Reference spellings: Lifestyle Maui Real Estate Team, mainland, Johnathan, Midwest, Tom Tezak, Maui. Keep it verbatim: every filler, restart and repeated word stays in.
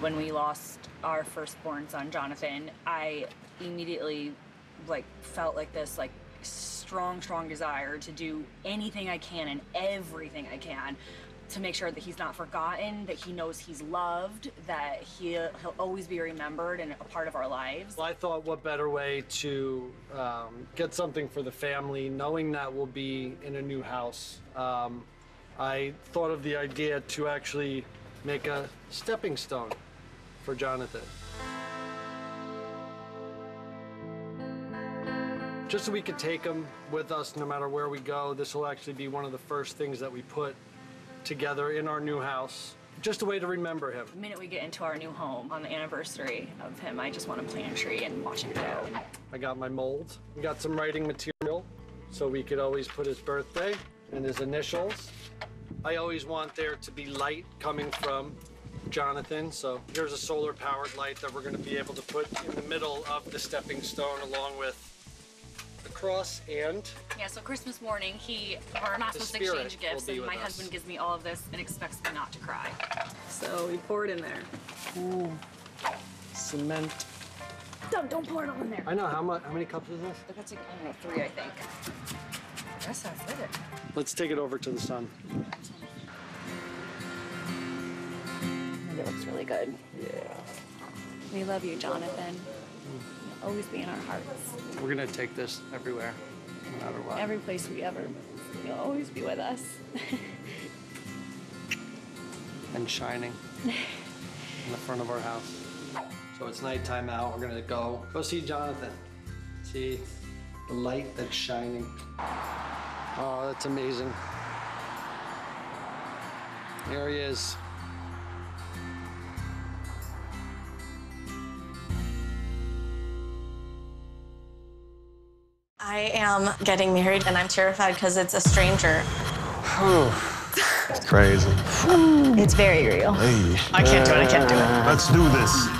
When we lost our firstborn son, Johnathan, I immediately like felt like this like strong, strong desire to do anything I can and everything I can to make sure that he's not forgotten, that he knows he's loved, that he'll, he'll always be remembered and a part of our lives. Well, I thought what better way to um, get something for the family, knowing that we'll be in a new house. Um, I thought of the idea to actually make a stepping stone for Johnathan. Just so we could take him with us no matter where we go, this will actually be one of the first things that we put together in our new house. Just a way to remember him. The minute we get into our new home, on the anniversary of him, I just want to plant a tree and watch him grow. I got my mold. We got some writing material so we could always put his birthday and his initials. I always want there to be light coming from Johnathan, so here's a solar powered light that we're going to be able to put in the middle of the stepping stone along with the cross and... Yeah, so Christmas morning, he, we're not supposed to exchange gifts, and my husband gives me all of this and expects me not to cry. So we pour it in there. Ooh, cement. Don't, don't pour it all in there. I know, how much, how many cups is this? That's like, I don't know, three, I think. I guess that's it. Let's take it over to the sun. It looks really good. Yeah. We love you, Johnathan. Mm. You'll always be in our hearts. We're going to take this everywhere, no matter what. Every place we ever. You'll always be with us. And shining in the front of our house. So it's nighttime now. We're going to go go see Johnathan. See the light that's shining. Oh, that's amazing. There he is. I am getting married, and I'm terrified because it's a stranger. It's crazy. It's very real. Hey. I can't do it. I can't do it. Let's do this.